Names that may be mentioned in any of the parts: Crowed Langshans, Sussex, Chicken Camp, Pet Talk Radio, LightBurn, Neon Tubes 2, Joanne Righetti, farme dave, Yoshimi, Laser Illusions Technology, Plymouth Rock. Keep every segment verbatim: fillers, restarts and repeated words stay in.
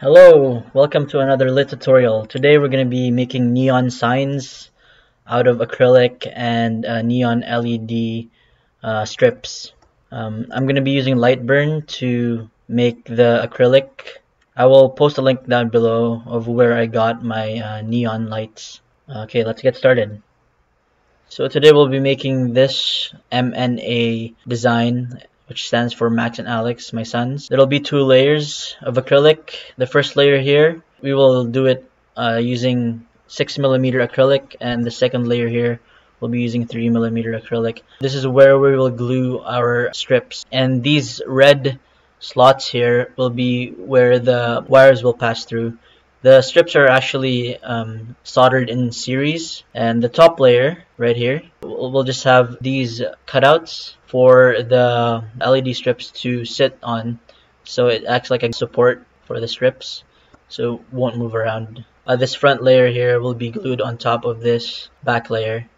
Hello, welcome to another lit tutorial. Today we're going to be making neon signs out of acrylic and uh, neon L E D uh, strips. Um, I'm going to be using LightBurn to make the acrylic. I will post a link down below of where I got my uh, neon lights. Okay, let's get started. So today we'll be making this M N A design, which stands for Max and Alex, my sons. There'll be two layers of acrylic. The first layer here, we will do it uh, using six millimeter acrylic, and the second layer here, we'll be using three millimeter acrylic. This is where we will glue our strips, and these red slots here will be where the wires will pass through. The strips are actually um, soldered in series, and the top layer right here, we'll just have these cutouts for the L E D strips to sit on, so it acts like a support for the strips, so it won't move around. Uh, this front layer here will be glued on top of this back layer.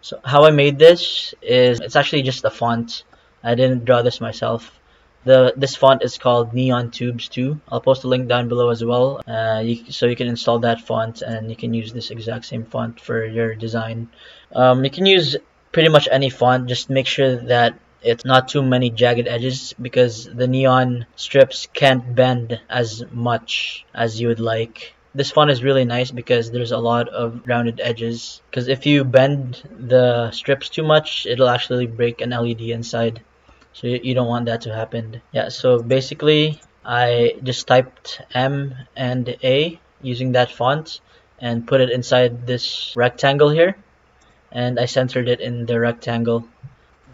So how I made this is, it's actually just a font. I didn't draw this myself. The this font is called Neon Tubes two. I'll post a link down below as well, uh, you, so you can install that font and you can use this exact same font for your design. Um, you can use pretty much any font, just make sure that it's not too many jagged edges, because the neon strips can't bend as much as you would like. This font is really nice because there's a lot of rounded edges, because if you bend the strips too much, it'll actually break an L E D inside, so you don't want that to happen. Yeah, so basically I just typed M and A using that font and put it inside this rectangle here, and I centered it in the rectangle.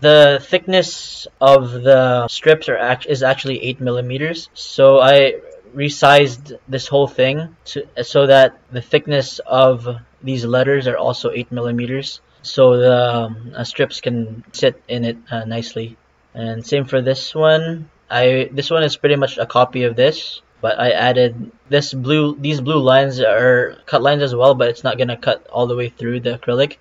The thickness of the strips are act is actually eight millimeters, so I resized this whole thing to, so that the thickness of these letters are also eight millimeters, so the um, uh, strips can sit in it uh, nicely. And same for this one. I this one is pretty much a copy of this, but I added this blue these blue lines are cut lines as well, but it's not gonna cut all the way through the acrylic.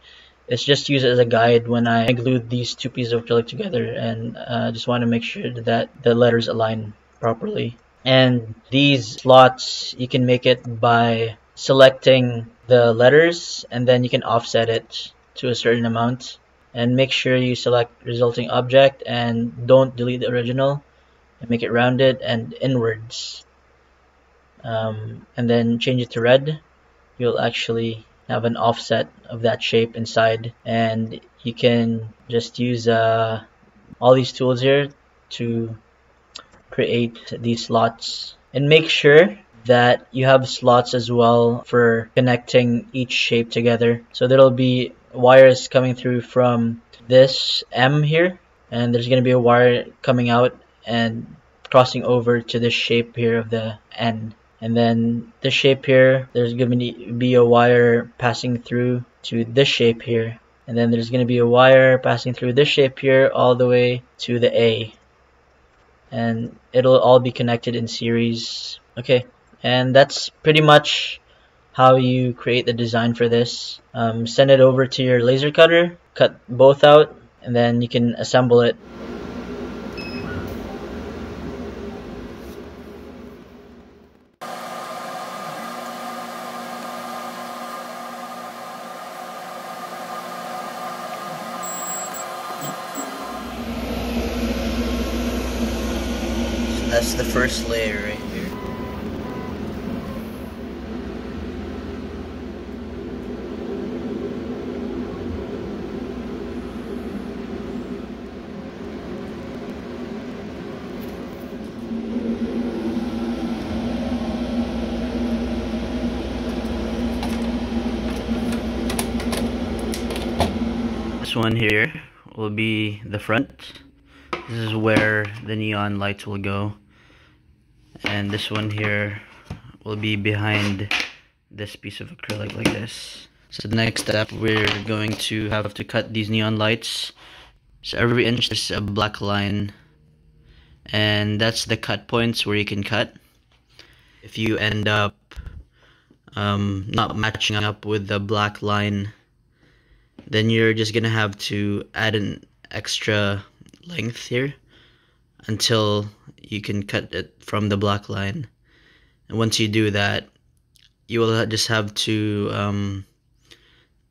It's just used as a guide when I glued these two pieces of acrylic together, and I uh, just want to make sure that the letters align properly. And these slots, you can make it by selecting the letters, and then you can offset it to a certain amount. And make sure you select resulting object and don't delete the original, and make it rounded and inwards. Um, and then change it to red. You'll actually have an offset of that shape inside, and you can just use uh, all these tools here to create these slots. And make sure that you have slots as well for connecting each shape together. So there'll be wires coming through from this M here, and there's going to be a wire coming out and crossing over to this shape here of the N, and then this shape here, there's going to be a wire passing through to this shape here, and then there's going to be a wire passing through this shape here all the way to the A, and it'll all be connected in series. Okay, and that's pretty much how you create the design for this. Um, send it over to your laser cutter, cut both out, and then you can assemble it. So that's the first layer right here. This one here will be the front. This is where the neon lights will go, and this one here will be behind this piece of acrylic like this. So the next step, we're going to have to cut these neon lights. So every inch is a black line, and that's the cut points where you can cut. If you end up um, not matching up with the black line, then you're just gonna have to add an extra length here until you can cut it from the black line. And once you do that, you will just have to um,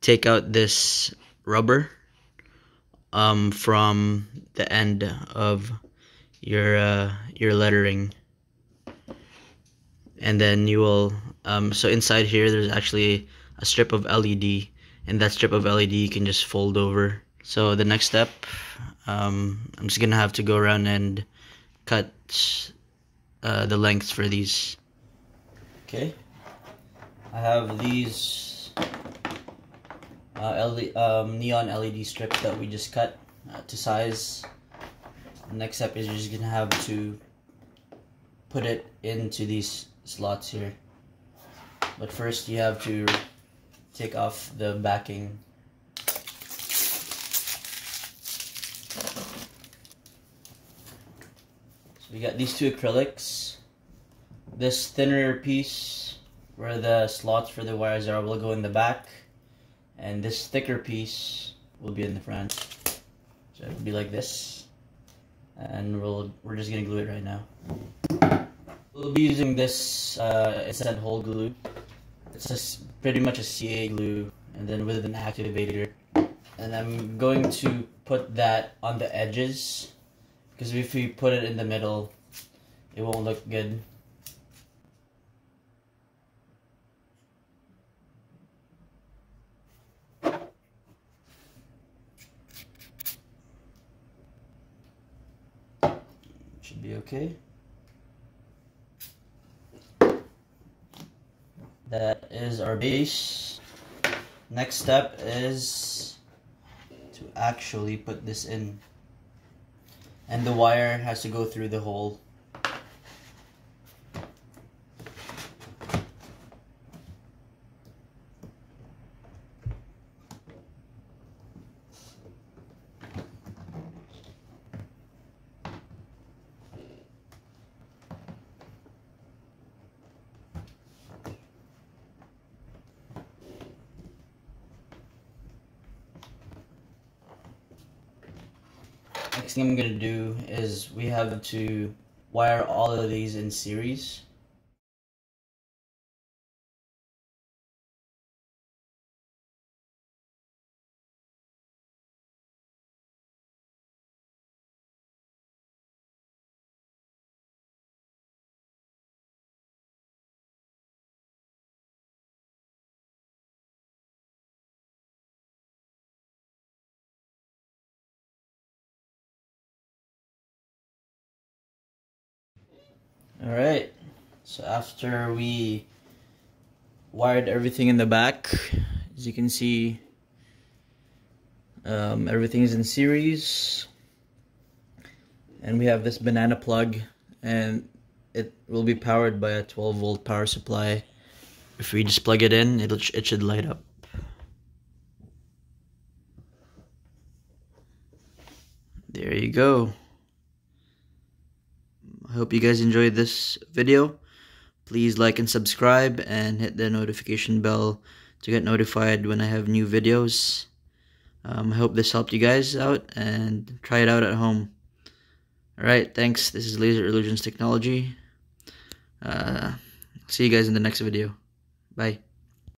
take out this rubber um, from the end of your uh, your lettering, and then you will um, so inside here there's actually a strip of L E D, and that strip of L E D you can just fold over. So the next step, um, I'm just gonna have to go around and cut uh, the lengths for these. Okay, I have these uh, L E D, um, neon L E D strips that we just cut uh, to size. The next step is you're just gonna have to put it into these slots here. But first you have to take off the backing. So we got these two acrylics. This thinner piece where the slots for the wires are will go in the back, and this thicker piece will be in the front. So it will be like this, and we'll, we're just going to glue it right now. We'll be using this uh, instead hole glue. It's a, pretty much a C A glue, and then with an activator. And I'm going to put that on the edges, because if we put it in the middle, it won't look good. Should be okay. That is our base. Next step is to actually put this in, and the wire has to go through the hole. Next thing I'm going to do is we have to wire all of these in series. Alright, so after we wired everything in the back, as you can see, um, everything is in series, and we have this banana plug, and it will be powered by a twelve volt power supply. If we just plug it in, it'll, it should light up. There you go. I hope you guys enjoyed this video. Please like and subscribe and hit the notification bell to get notified when I have new videos. Um, I hope this helped you guys out, and try it out at home. Alright, thanks. This is Laser Illusions Technology. Uh, see you guys in the next video. Bye.